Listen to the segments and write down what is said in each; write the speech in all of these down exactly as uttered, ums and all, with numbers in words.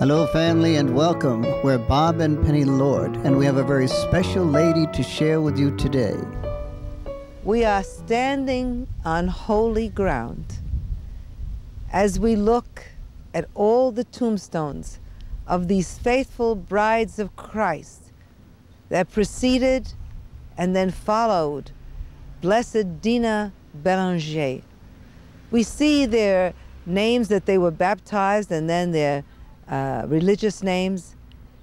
Hello, family, and welcome. We're Bob and Penny Lord, and we have a very special lady to share with you today. We are standing on holy ground. As we look at all the tombstones of these faithful brides of Christ that preceded and then followed Blessed Dina Belanger, we see their names that they were baptized and then their Uh, religious names,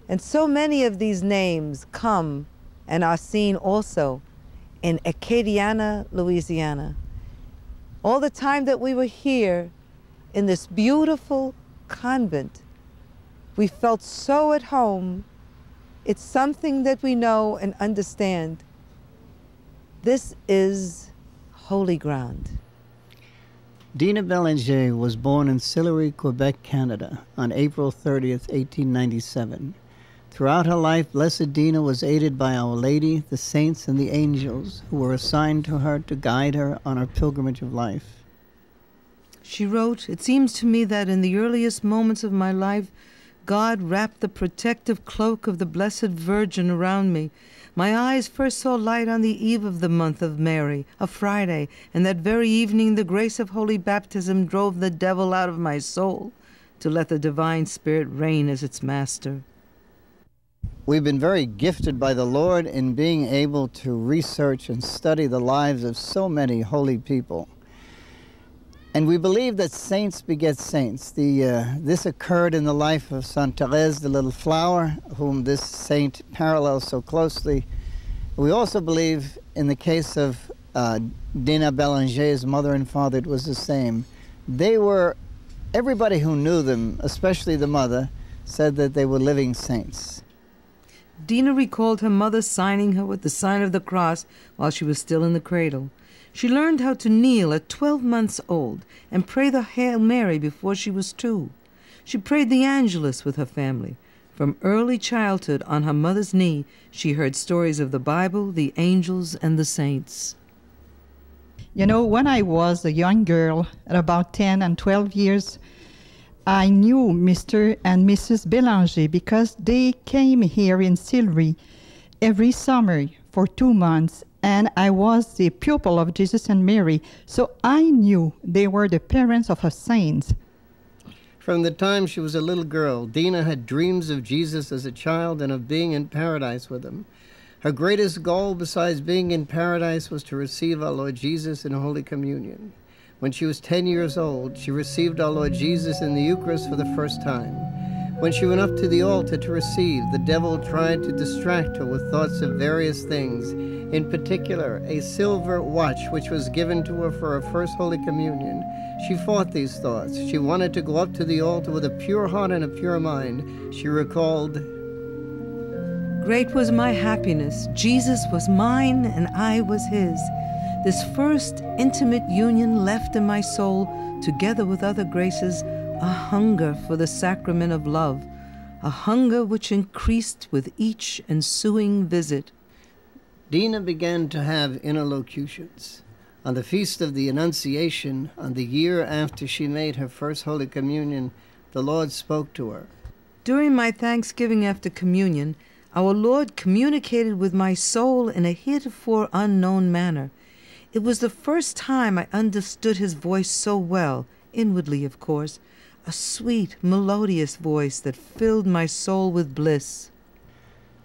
and so many of these names come and are seen also in Acadiana, Louisiana. All the time that we were here in this beautiful convent, we felt so at home. It's something that we know and understand. This is holy ground. Dina Belanger was born in Sillery, Quebec, Canada, on April thirtieth, eighteen ninety-seven. Throughout her life, Blessed Dina was aided by Our Lady, the saints, and the angels who were assigned to her to guide her on her pilgrimage of life. She wrote, "It seems to me that in the earliest moments of my life, God wrapped the protective cloak of the Blessed Virgin around me. My eyes first saw light on the eve of the month of Mary, a Friday, and that very evening the grace of holy baptism drove the devil out of my soul to let the divine spirit reign as its master." We've been very gifted by the Lord in being able to research and study the lives of so many holy people. And we believe that saints beget saints. The, uh, this occurred in the life of Saint Therese, the Little Flower, whom this saint parallels so closely. We also believe in the case of uh, Dina Belanger's mother and father, it was the same. They were, everybody who knew them, especially the mother, said that they were living saints. Dina recalled her mother signing her with the sign of the cross while she was still in the cradle. She learned how to kneel at twelve months old and pray the Hail Mary before she was two. She prayed the Angelus with her family. From early childhood, on her mother's knee, she heard stories of the Bible, the angels, and the saints. You know, when I was a young girl, at about ten and twelve years, I knew Mister and Missus Belanger because they came here in Sillery every summer for two months. And I was the pupil of Jesus and Mary, so I knew they were the parents of her saints. From the time she was a little girl, Dina had dreams of Jesus as a child and of being in paradise with him. Her greatest goal, besides being in paradise, was to receive our Lord Jesus in Holy Communion. When she was ten years old, she received our Lord Jesus in the Eucharist for the first time. When she went up to the altar to receive, the devil tried to distract her with thoughts of various things, in particular, a silver watch which was given to her for her first Holy Communion. She fought these thoughts. She wanted to go up to the altar with a pure heart and a pure mind. She recalled, "Great was my happiness. Jesus was mine and I was his. This first intimate union left in my soul, together with other graces, a hunger for the sacrament of love, a hunger which increased with each ensuing visit." Dina began to have interlocutions. On the Feast of the Annunciation, on the year after she made her first Holy Communion, the Lord spoke to her. "During my thanksgiving after communion, our Lord communicated with my soul in a heretofore unknown manner. It was the first time I understood his voice so well, inwardly, of course, a sweet, melodious voice that filled my soul with bliss."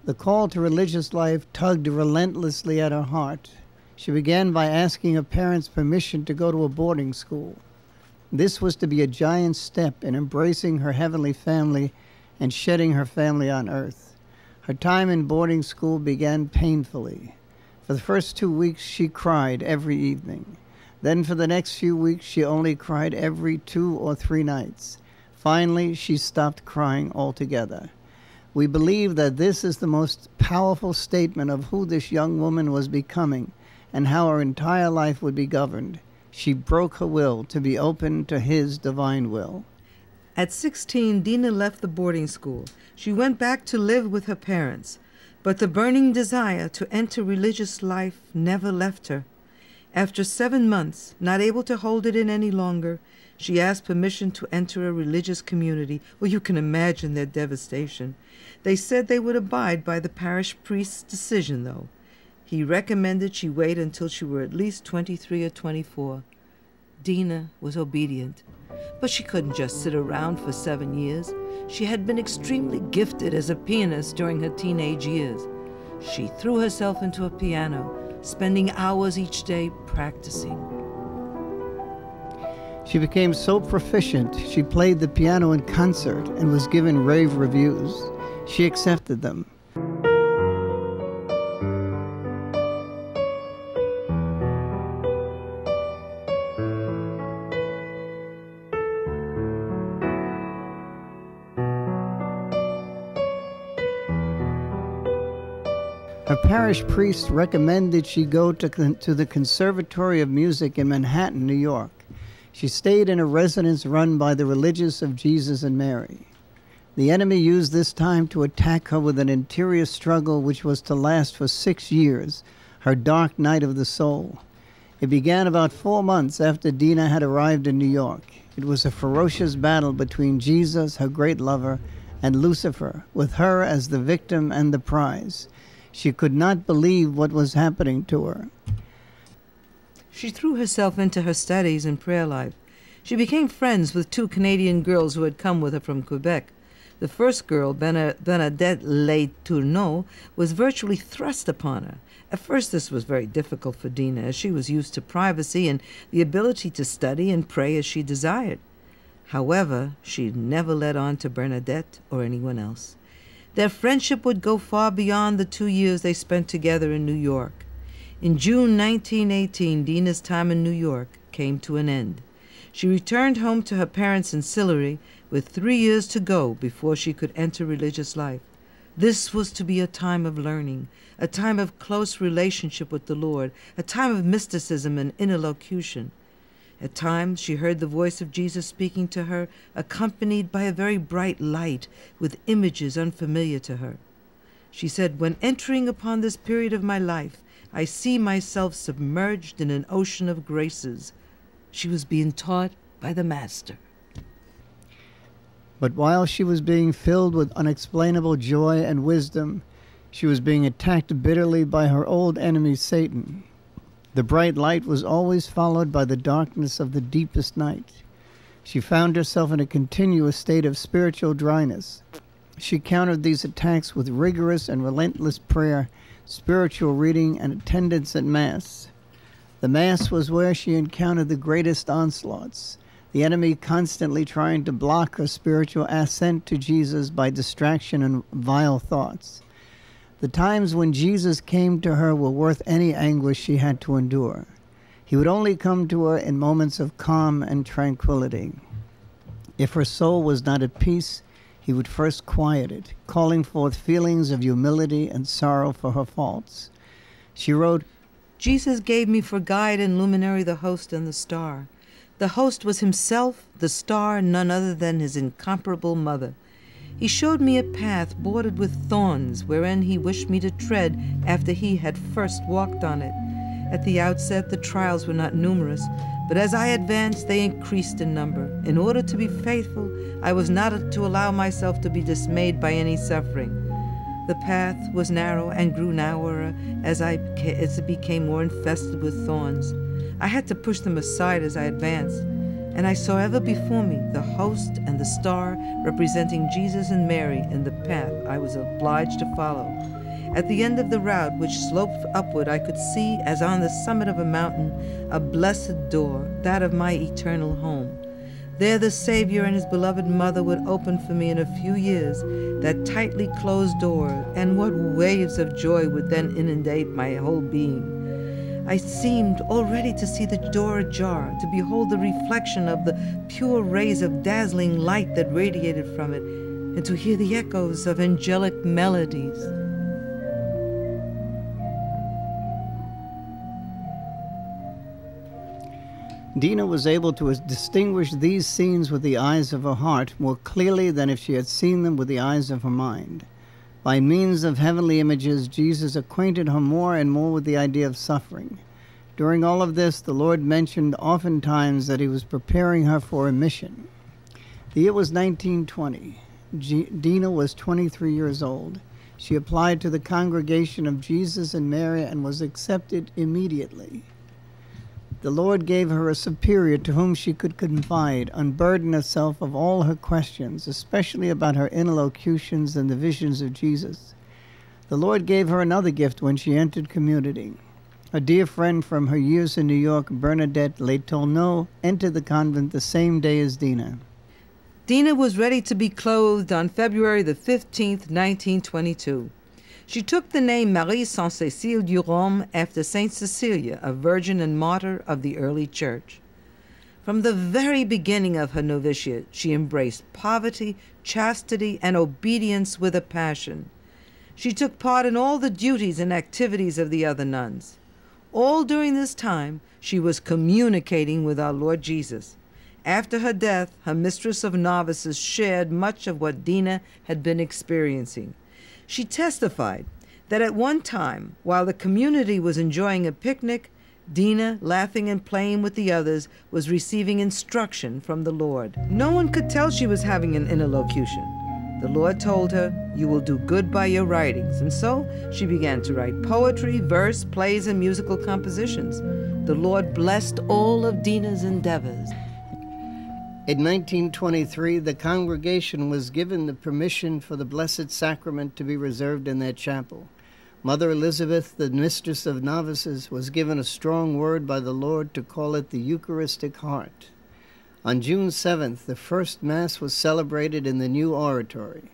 The call to religious life tugged relentlessly at her heart. She began by asking her parents permission to go to a boarding school. This was to be a giant step in embracing her heavenly family and shedding her family on earth. Her time in boarding school began painfully. For the first two weeks, she cried every evening. Then for the next few weeks, she only cried every two or three nights. Finally, she stopped crying altogether. We believe that this is the most powerful statement of who this young woman was becoming and how her entire life would be governed. She broke her will to be open to his divine will. At sixteen, Dina left the boarding school. She went back to live with her parents, but the burning desire to enter religious life never left her. After seven months, not able to hold it in any longer, She asked permission to enter a religious community. Well, you can imagine their devastation. They said they would abide by the parish priest's decision, though. He recommended she wait until she were at least twenty-three or twenty-four. Dina was obedient, but she couldn't just sit around for seven years. She had been extremely gifted as a pianist during her teenage years. She threw herself into a piano, spending hours each day practicing. She became so proficient, she played the piano in concert and was given rave reviews. She accepted them. A parish priest recommended she go to, to the Conservatory of Music in Manhattan, New York. She stayed in a residence run by the Religious of Jesus and Mary. The enemy used this time to attack her with an interior struggle which was to last for six years, her dark night of the soul. It began about four months after Dina had arrived in New York. It was a ferocious battle between Jesus, her great lover, and Lucifer, with her as the victim and the prize. She could not believe what was happening to her. She threw herself into her studies and prayer life. She became friends with two Canadian girls who had come with her from Quebec. The first girl, Bernadette Letourneau, was virtually thrust upon her. At first this was very difficult for Dina, as she was used to privacy and the ability to study and pray as she desired. However, she never let on to Bernadette or anyone else. Their friendship would go far beyond the two years they spent together in New York. In June nineteen eighteen, Dina's time in New York came to an end. She returned home to her parents in Sillery with three years to go before she could enter religious life. This was to be a time of learning, a time of close relationship with the Lord, a time of mysticism and interlocution. At times she heard the voice of Jesus speaking to her, accompanied by a very bright light with images unfamiliar to her. She said, "When entering upon this period of my life, I see myself submerged in an ocean of graces." She was being taught by the Master. But while she was being filled with unexplainable joy and wisdom, she was being attacked bitterly by her old enemy, Satan. The bright light was always followed by the darkness of the deepest night. She found herself in a continuous state of spiritual dryness. She countered these attacks with rigorous and relentless prayer, spiritual reading, and attendance at Mass. The Mass was where she encountered the greatest onslaughts, the enemy constantly trying to block her spiritual ascent to Jesus by distraction and vile thoughts. The times when Jesus came to her were worth any anguish she had to endure. He would only come to her in moments of calm and tranquility. If her soul was not at peace, he would first quiet it, calling forth feelings of humility and sorrow for her faults. She wrote, "Jesus gave me for guide and luminary the host and the star. The host was himself, the star none other than his incomparable mother. He showed me a path bordered with thorns, wherein he wished me to tread after he had first walked on it. At the outset, the trials were not numerous, but as I advanced, they increased in number. In order to be faithful, I was not to allow myself to be dismayed by any suffering. The path was narrow and grew narrower as, I, as it became more infested with thorns. I had to push them aside as I advanced. And I saw ever before me the host and the star representing Jesus and Mary in the path I was obliged to follow. At the end of the route, which sloped upward, I could see, as on the summit of a mountain, a blessed door, that of my eternal home. There the Savior and his beloved mother would open for me in a few years that tightly closed door, and what waves of joy would then inundate my whole being. I seemed already to see the door ajar, to behold the reflection of the pure rays of dazzling light that radiated from it, and to hear the echoes of angelic melodies." Dina was able to distinguish these scenes with the eyes of her heart more clearly than if she had seen them with the eyes of her mind. By means of heavenly images, Jesus acquainted her more and more with the idea of suffering. During all of this, the Lord mentioned oftentimes that he was preparing her for a mission. The year was nineteen twenty. G Dina was twenty-three years old. She applied to the Congregation of Jesus and Mary and was accepted immediately. The Lord gave her a superior to whom she could confide, unburden herself of all her questions, especially about her interlocutions and the visions of Jesus. The Lord gave her another gift when she entered community. A dear friend from her years in New York, Bernadette Letourneau, entered the convent the same day as Dina. Dina was ready to be clothed on February the fifteenth, nineteen twenty-two. She took the name Marie Saint Cecile du Rome after Saint Cecilia, a virgin and martyr of the early church. From the very beginning of her novitiate, she embraced poverty, chastity, and obedience with a passion. She took part in all the duties and activities of the other nuns. All during this time, she was communicating with our Lord Jesus. After her death, her mistress of novices shared much of what Dina had been experiencing. She testified that at one time, while the community was enjoying a picnic, Dina, laughing and playing with the others, was receiving instruction from the Lord. No one could tell she was having an interlocution. The Lord told her, "You will do good by your writings." And so she began to write poetry, verse, plays, and musical compositions. The Lord blessed all of Dina's endeavors. In nineteen twenty-three, the congregation was given the permission for the Blessed Sacrament to be reserved in their chapel. Mother Elizabeth, the mistress of novices, was given a strong word by the Lord to call it the Eucharistic Heart. On June seventh, the first Mass was celebrated in the new oratory.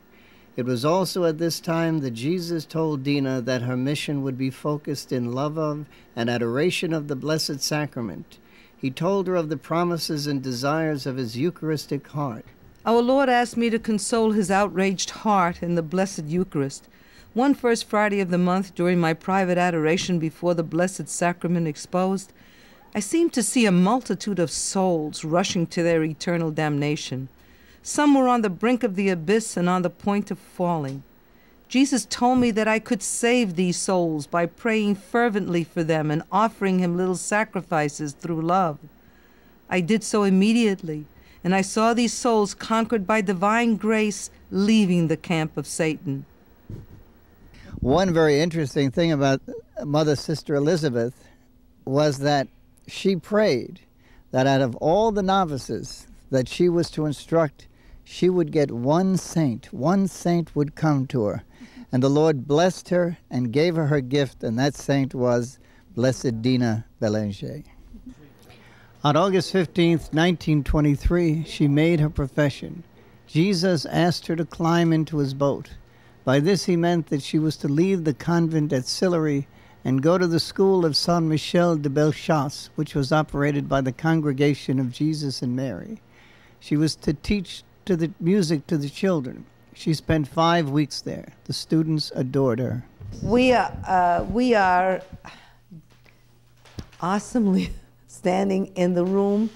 It was also at this time that Jesus told Dina that her mission would be focused in love of and adoration of the Blessed Sacrament. He told her of the promises and desires of his Eucharistic heart. Our Lord asked me to console his outraged heart in the Blessed Eucharist. One first Friday of the month, during my private adoration before the Blessed Sacrament exposed, I seemed to see a multitude of souls rushing to their eternal damnation. Some were on the brink of the abyss and on the point of falling. Jesus told me that I could save these souls by praying fervently for them and offering him little sacrifices through love. I did so immediately, and I saw these souls conquered by divine grace leaving the camp of Satan. One very interesting thing about Mother Sister Elizabeth was that she prayed that out of all the novices that she was to instruct, she would get one saint. One saint would come to her. And the Lord blessed her and gave her her gift, and that saint was Blessed Dina Belanger. On August fifteenth, nineteen twenty-three, she made her profession. Jesus asked her to climb into his boat. By this he meant that she was to leave the convent at Sillery and go to the school of Saint-Michel de Bellechasse, which was operated by the Congregation of Jesus and Mary. She was to teach to the music to the children. She spent five weeks there. The students adored her. We are, uh, we are awesomely standing in the room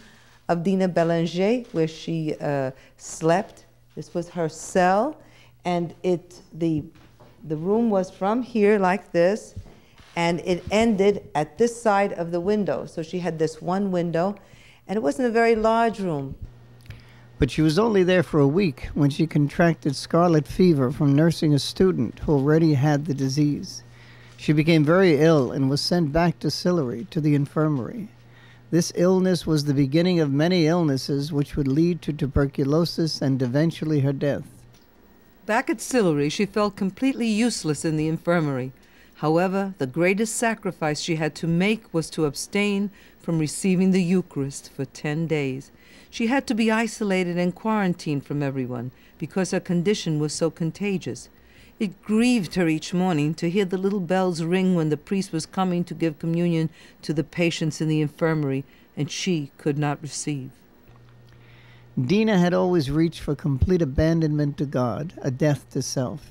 of Dina Belanger, where she uh, slept. This was her cell, and it the the room was from here like this, and it ended at this side of the window. So she had this one window, and it wasn't a very large room. But she was only there for a week when she contracted scarlet fever from nursing a student who already had the disease. She became very ill and was sent back to Sillery, to the infirmary. This illness was the beginning of many illnesses which would lead to tuberculosis and eventually her death. Back at Sillery, she felt completely useless in the infirmary. However, the greatest sacrifice she had to make was to abstain from receiving the Eucharist for ten days. She had to be isolated and quarantined from everyone because her condition was so contagious. It grieved her each morning to hear the little bells ring when the priest was coming to give communion to the patients in the infirmary, and she could not receive. Dina had always reached for complete abandonment to God, a death to self.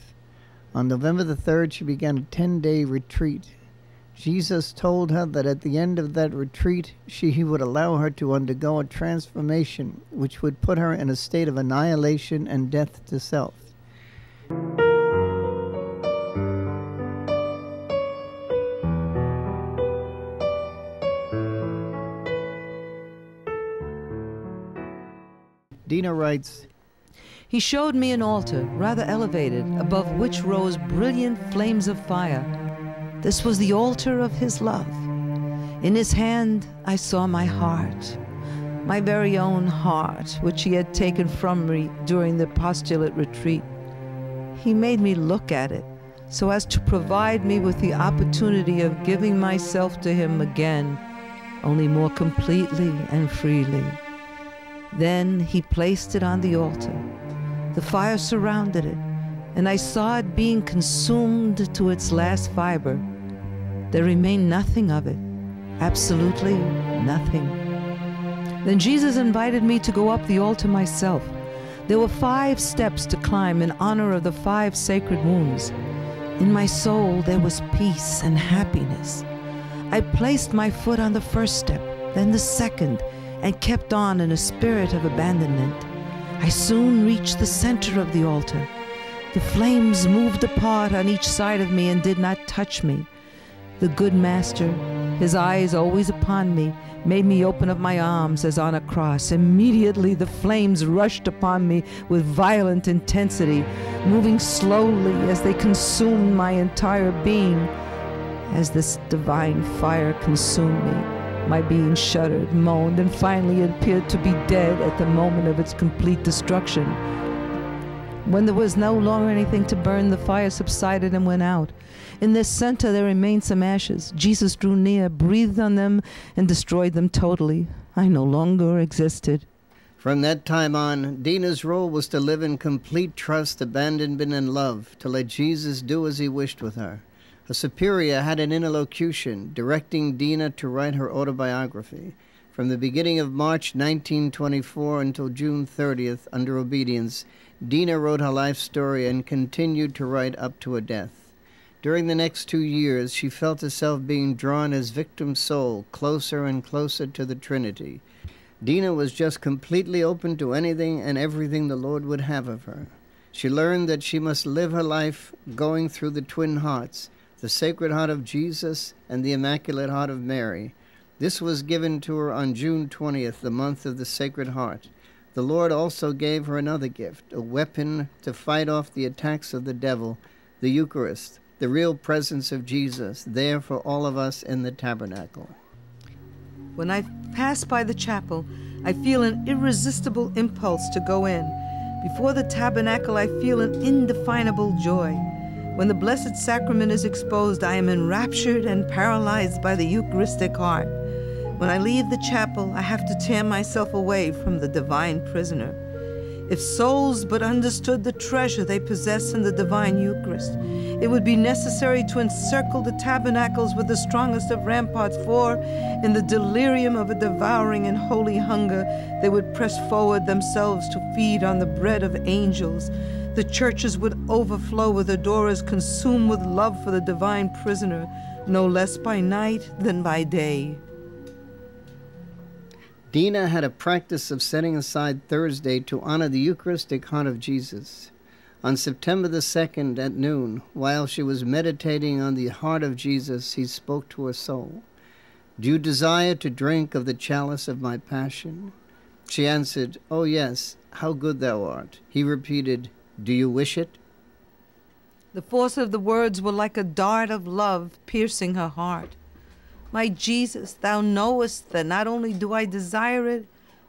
On November the third, she began a ten-day retreat. Jesus told her that at the end of that retreat, she, he would allow her to undergo a transformation which would put her in a state of annihilation and death to self. Dina writes, "He showed me an altar, rather elevated, above which rose brilliant flames of fire. This was the altar of his love. In his hand I saw my heart, my very own heart, which he had taken from me during the postulate retreat. He made me look at it, so as to provide me with the opportunity of giving myself to him again, only more completely and freely. Then he placed it on the altar. The fire surrounded it, and I saw it being consumed to its last fiber. There remained nothing of it, absolutely nothing. Then Jesus invited me to go up the altar myself. There were five steps to climb in honor of the five sacred wounds. In my soul, there was peace and happiness. I placed my foot on the first step, then the second, and kept on in a spirit of abandonment. I soon reached the center of the altar. The flames moved apart on each side of me and did not touch me. The good master, his eyes always upon me, made me open up my arms as on a cross. Immediately the flames rushed upon me with violent intensity, moving slowly as they consumed my entire being. As this divine fire consumed me, my being shuddered, moaned, and finally appeared to be dead at the moment of its complete destruction. When there was no longer anything to burn, the fire subsided and went out. In their center there remained some ashes. Jesus drew near, breathed on them, and destroyed them totally. I no longer existed." From that time on, Dina's role was to live in complete trust, abandonment, and love, to let Jesus do as he wished with her. A superior had an interlocution directing Dina to write her autobiography. From the beginning of March nineteen twenty-four until June thirtieth, under obedience, Dina wrote her life story and continued to write up to her death. During the next two years, she felt herself being drawn as victim soul closer and closer to the Trinity. Dina was just completely open to anything and everything the Lord would have of her. She learned that she must live her life going through the twin hearts, the Sacred Heart of Jesus and the Immaculate Heart of Mary. This was given to her on June twentieth, the month of the Sacred Heart. The Lord also gave her another gift, a weapon to fight off the attacks of the devil, the Eucharist, the real presence of Jesus, there for all of us in the tabernacle. "When I pass by the chapel, I feel an irresistible impulse to go in. Before the tabernacle, I feel an indefinable joy. When the Blessed Sacrament is exposed, I am enraptured and paralyzed by the Eucharistic heart. When I leave the chapel, I have to tear myself away from the divine prisoner. If souls but understood the treasure they possess in the divine Eucharist, it would be necessary to encircle the tabernacles with the strongest of ramparts, for in the delirium of a devouring and holy hunger, they would press forward themselves to feed on the bread of angels. The churches would overflow with adorers consumed with love for the divine prisoner, no less by night than by day." Dina had a practice of setting aside Thursday to honor the Eucharistic Heart of Jesus. On September the second at noon, while she was meditating on the heart of Jesus, he spoke to her soul. "Do you desire to drink of the chalice of my passion?" She answered, "Oh yes, how good thou art." He repeated, "Do you wish it?" The force of the words were like a dart of love piercing her heart. "My Jesus, thou knowest that not only do I desire it,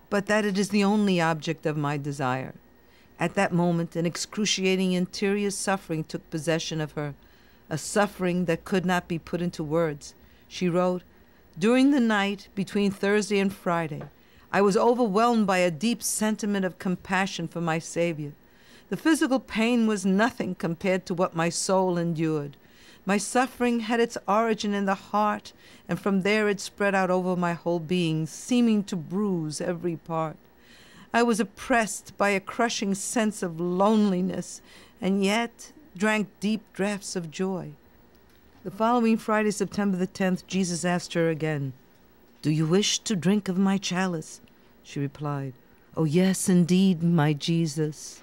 but that it is the only object of my desire." At that moment, an excruciating interior suffering took possession of her, a suffering that could not be put into words. She wrote, "During the night, between Thursday and Friday, I was overwhelmed by a deep sentiment of compassion for my Savior. The physical pain was nothing compared to what my soul endured. My suffering had its origin in the heart, and from there it spread out over my whole being, seeming to bruise every part. I was oppressed by a crushing sense of loneliness, and yet drank deep draughts of joy." The following Friday, September the tenth, Jesus asked her again, "Do you wish to drink of my chalice?" She replied, "Oh yes, indeed, my Jesus."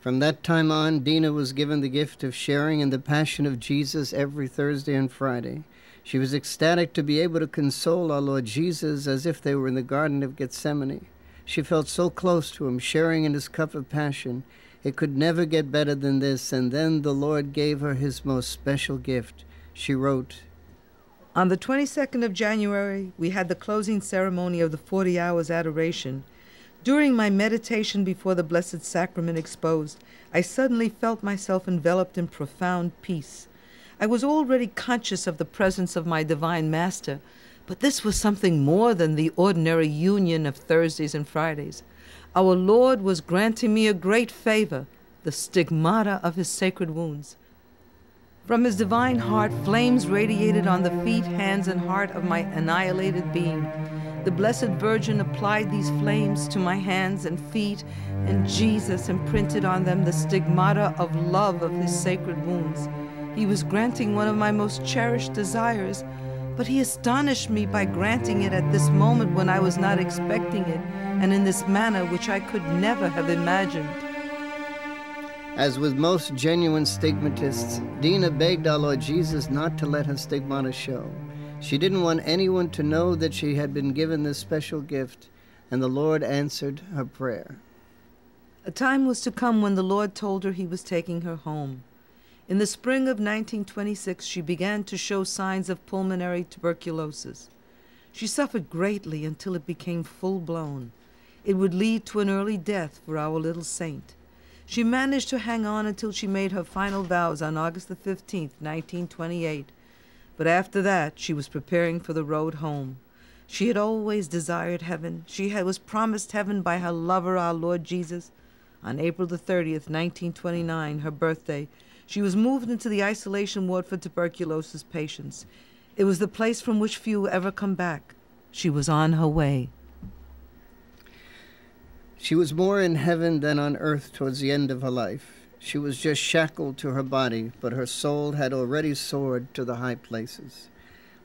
From that time on, Dina was given the gift of sharing in the Passion of Jesus every Thursday and Friday. She was ecstatic to be able to console our Lord Jesus as if they were in the Garden of Gethsemane. She felt so close to him, sharing in his cup of passion. It could never get better than this, and then the Lord gave her his most special gift. She wrote, "On the twenty-second of January, we had the closing ceremony of the forty hours adoration. During my meditation before the Blessed Sacrament exposed, I suddenly felt myself enveloped in profound peace. I was already conscious of the presence of my Divine Master, but this was something more than the ordinary union of Thursdays and Fridays. Our Lord was granting me a great favor, the stigmata of his sacred wounds. From his divine heart, flames radiated on the feet, hands, and heart of my annihilated being. The Blessed Virgin applied these flames to my hands and feet, and Jesus imprinted on them the stigmata of love of his sacred wounds. He was granting one of my most cherished desires, but he astonished me by granting it at this moment when I was not expecting it, and in this manner which I could never have imagined." As with most genuine stigmatists, Dina begged our Lord Jesus not to let her stigmata show. She didn't want anyone to know that she had been given this special gift, and the Lord answered her prayer. A time was to come when the Lord told her he was taking her home. In the spring of nineteen twenty-six, she began to show signs of pulmonary tuberculosis. She suffered greatly until it became full-blown. It would lead to an early death for our little saint. She managed to hang on until she made her final vows on August the fifteenth, nineteen twenty-eight. But after that, she was preparing for the road home. She had always desired heaven. She had, was promised heaven by her lover, our Lord Jesus. On April the thirtieth, nineteen twenty-nine, her birthday, she was moved into the isolation ward for tuberculosis patients. It was the place from which few ever come back. She was on her way. She was more in heaven than on earth towards the end of her life. She was just shackled to her body, but her soul had already soared to the high places.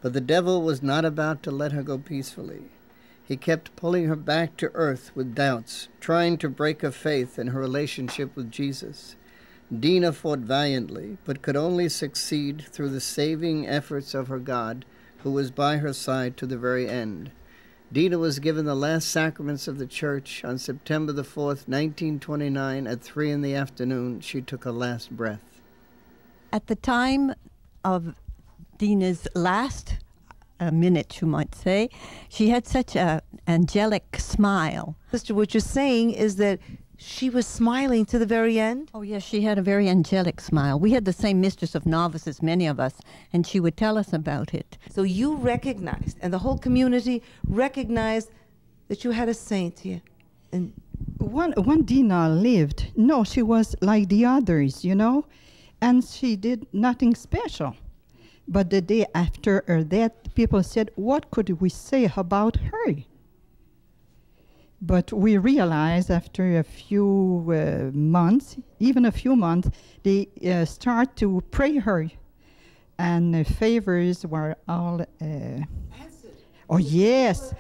But the devil was not about to let her go peacefully. He kept pulling her back to earth with doubts, trying to break her faith and her relationship with Jesus. Dina fought valiantly, but could only succeed through the saving efforts of her God, who was by her side to the very end. Dina was given the last sacraments of the Church on September the fourth, nineteen twenty-nine, at three in the afternoon. She took her last breath. At the time of Dina's last uh, minute, you might say, she had such an angelic smile. Sister, what you're saying is that she was smiling to the very end? Oh, yes, she had a very angelic smile. We had the same mistress of novices, many of us, and she would tell us about it. So you recognized, and the whole community recognized, that you had a saint here. And when, when Dina lived, no, she was like the others, you know, and she did nothing special. But the day after her death, people said, what could we say about her? But we realized after a few uh, months, even a few months, they uh, start to pray her. And uh, favors were all... Uh, answered. Oh, yes.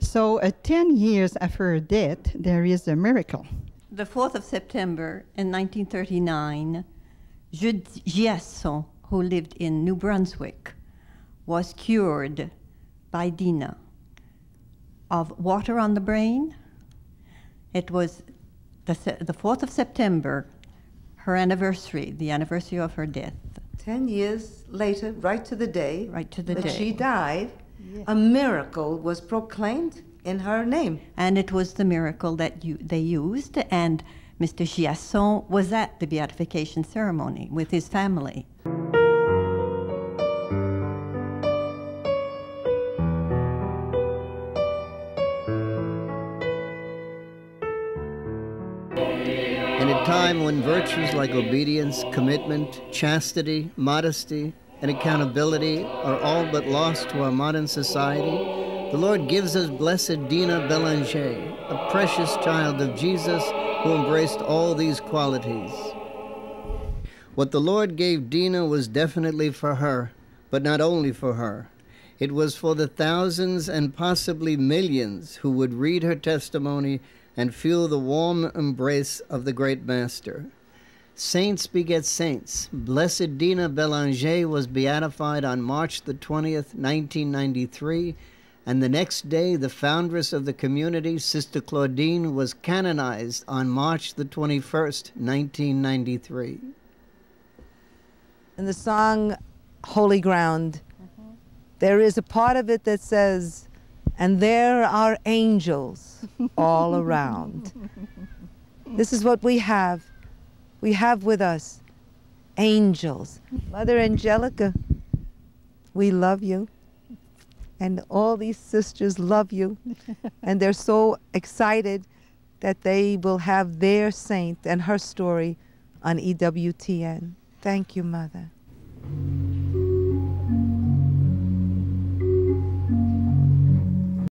So uh, ten years after her death, there is a miracle. The fourth of September in nineteen thirty-nine, Jude Giasson, who lived in New Brunswick, was cured by Dina of water on the brain. It was the, the fourth of September, her anniversary, the anniversary of her death. Ten years later, right to the day right to the that day. she died, yes. A miracle was proclaimed in her name. And it was the miracle that you, they used, and Mister Giasson was at the beatification ceremony with his family. When virtues like obedience, commitment, chastity, modesty, and accountability are all but lost to our modern society, the Lord gives us Blessed Dina Belanger, a precious child of Jesus who embraced all these qualities. What the Lord gave Dina was definitely for her, but not only for her. It was for the thousands and possibly millions who would read her testimony and feel the warm embrace of the great Master. Saints beget saints. Blessed Dina Belanger was beatified on March the twentieth, nineteen ninety-three, and the next day the foundress of the community, Sister Claudine, was canonized on March the twenty-first, nineteen ninety-three. In the song, Holy Ground, mm-hmm. there is a part of it that says, and there are angels all around. This is what we have. We have with us angels. Mother Angelica, we love you. And all these sisters love you. And they're so excited that they will have their saint and her story on E W T N. Thank you, Mother.